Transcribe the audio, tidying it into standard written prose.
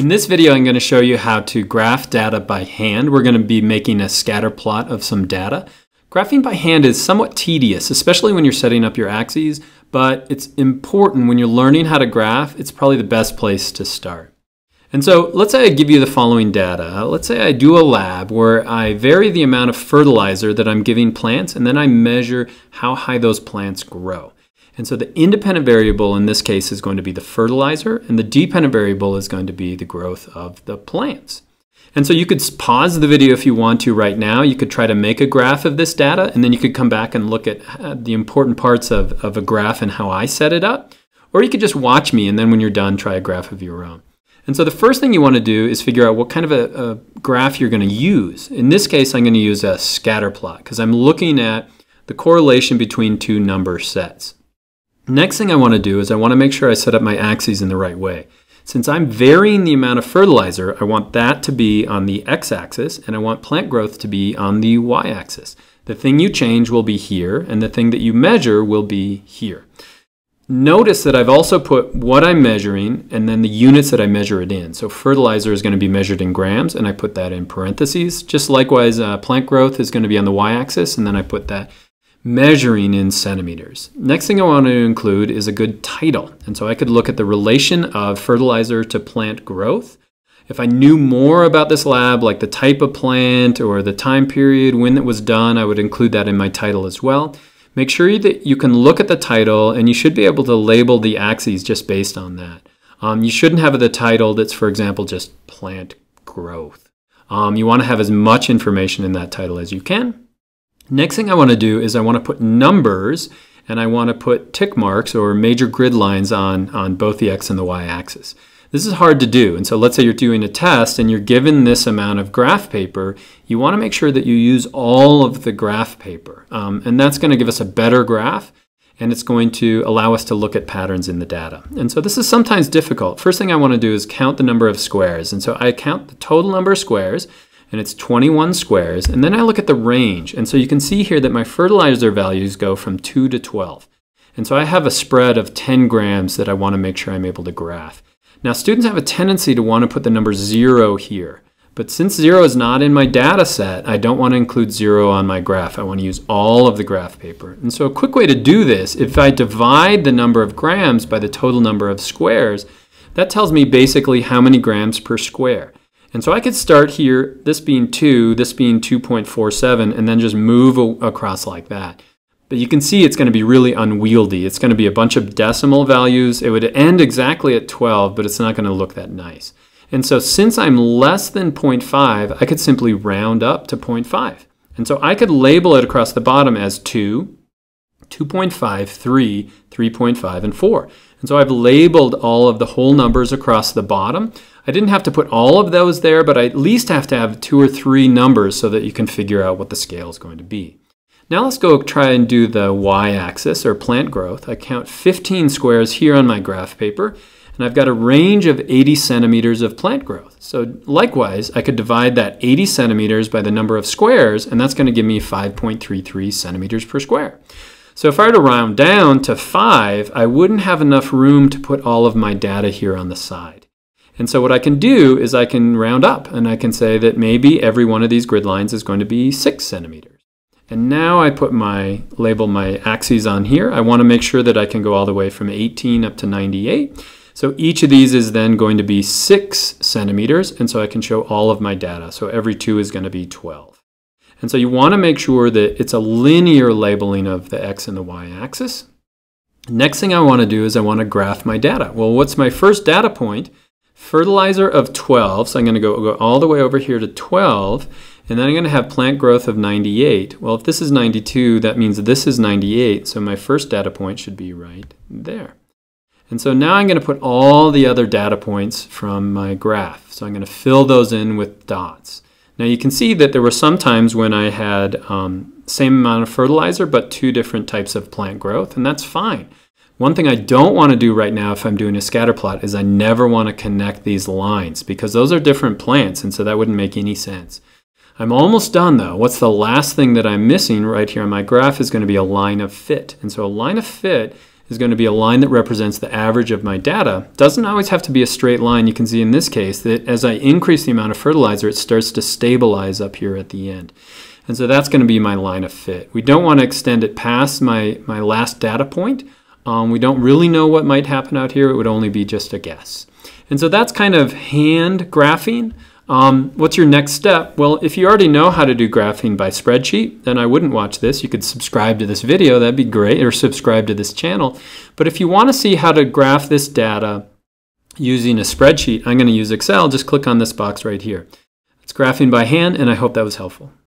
In this video, I'm going to show you how to graph data by hand. We're going to be making a scatter plot of some data. Graphing by hand is somewhat tedious, especially when you're setting up your axes, but it's important when you're learning how to graph. It's probably the best place to start. And so let's say I give you the following data. Let's say I do a lab where I vary the amount of fertilizer that I'm giving plants, and then I measure how high those plants grow. And so the independent variable in this case is going to be the fertilizer, and the dependent variable is going to be the growth of the plants. And so you could pause the video if you want to right now. You could try to make a graph of this data, and then you could come back and look at the important parts of a graph and how I set it up. Or you could just watch me, and then when you're done, try a graph of your own. And so the first thing you want to do is figure out what kind of a graph you're going to use. In this case, I'm going to use a scatter plot because I'm looking at the correlation between two number sets. Next thing I want to do is I want to make sure I set up my axes in the right way. Since I'm varying the amount of fertilizer, I want that to be on the x-axis, and I want plant growth to be on the y-axis. The thing you change will be here, and the thing that you measure will be here. Notice that I've also put what I'm measuring and then the units that I measure it in. So fertilizer is going to be measured in grams, and I put that in parentheses. Just likewise, plant growth is going to be on the y-axis, and then I put that measuring in centimeters. Next thing I want to include is a good title. And so I could look at the relation of fertilizer to plant growth. If I knew more about this lab, like the type of plant or the time period when it was done, I would include that in my title as well. Make sure that you can look at the title, and you should be able to label the axes just based on that. You shouldn't have the title that's, for example, just plant growth. You want to have as much information in that title as you can. Next thing I want to do is I want to put numbers, and I want to put tick marks or major grid lines on both the x and the y axis. This is hard to do, and so let's say you're doing a test and you're given this amount of graph paper. You want to make sure that you use all of the graph paper, and that's going to give us a better graph, and it's going to allow us to look at patterns in the data. And so this is sometimes difficult. First thing I want to do is count the number of squares, and so I count the total number of squares, and it's 21 squares, and then I look at the range. And so you can see here that my fertilizer values go from 2 to 12. And so I have a spread of 10 grams that I want to make sure I'm able to graph. Now students have a tendency to want to put the number 0 here, but since 0 is not in my data set, I don't want to include 0 on my graph. I want to use all of the graph paper. And so a quick way to do this, if I divide the number of grams by the total number of squares, that tells me basically how many grams per square. And so I could start here, this being 2, this being 2.47, and then just move across like that. But you can see it's going to be really unwieldy. It's going to be a bunch of decimal values. It would end exactly at 12, but it's not going to look that nice. And so since I'm less than 0.5, I could simply round up to 0.5. And so I could label it across the bottom as 2, 2.5, 3, 3.5, and 4. And so I've labeled all of the whole numbers across the bottom. I didn't have to put all of those there, but I at least have to have 2 or 3 numbers so that you can figure out what the scale is going to be. Now let's go try and do the y-axis, or plant growth. I count 15 squares here on my graph paper, and I've got a range of 80 centimeters of plant growth. So likewise, I could divide that 80 centimeters by the number of squares, and that's going to give me 5.33 centimeters per square. So if I were to round down to 5, I wouldn't have enough room to put all of my data here on the side. And so what I can do is I can round up, and I can say that maybe every one of these grid lines is going to be 6 centimeters. And now I put my label, my axes on here. I want to make sure that I can go all the way from 18 up to 98. So each of these is then going to be 6 centimeters, and so I can show all of my data. So every 2 is going to be 12. And so you want to make sure that it's a linear labeling of the x and the y-axis. Next thing I want to do is I want to graph my data. Well, what's my first data point? Fertilizer of 12, so I'm going to go all the way over here to 12, and then I'm going to have plant growth of 98. Well, if this is 92, that means this is 98, so my first data point should be right there. And so now I'm going to put all the other data points from my graph. So I'm going to fill those in with dots. Now you can see that there were some times when I had same amount of fertilizer but 2 different types of plant growth, and that's fine. One thing I don't want to do right now if I'm doing a scatter plot is I never want to connect these lines because those are different plants, and so that wouldn't make any sense. I'm almost done though. What's the last thing that I'm missing right here on my graph is going to be a line of fit. And so a line of fit is going to be a line that represents the average of my data. Doesn't always have to be a straight line. You can see in this case that as I increase the amount of fertilizer, it starts to stabilize up here at the end. And so that's going to be my line of fit. We don't want to extend it past my last data point. We don't really know what might happen out here. It would only be just a guess. And so that's kind of hand graphing. What's your next step? Well, if you already know how to do graphing by spreadsheet, then I wouldn't watch this. You could subscribe to this video, that'd be great, or subscribe to this channel. But if you want to see how to graph this data using a spreadsheet, I'm going to use Excel. Just click on this box right here. It's graphing by hand, and I hope that was helpful.